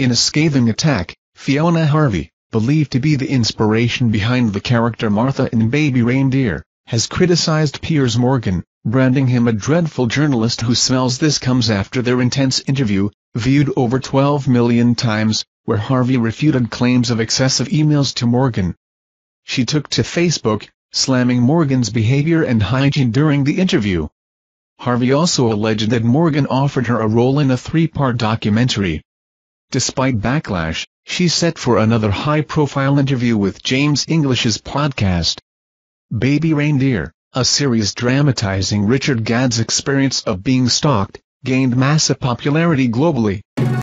in a scathing attack, Fiona Harvey, believed to be the inspiration behind the character Martha in Baby Reindeer, has criticized Piers Morgan, branding him a dreadful journalist who smells. This comes after their intense interview, viewed over 12 million times, where Harvey refuted claims of excessive emails to Morgan. She took to Facebook, slamming Morgan's behavior and hygiene during the interview. Harvey also alleged that Morgan offered her a role in a three-part documentary. Despite backlash, she's set for another high-profile interview with James English's podcast. Baby Reindeer, a series dramatizing Richard Gadd's experience of being stalked, gained massive popularity globally.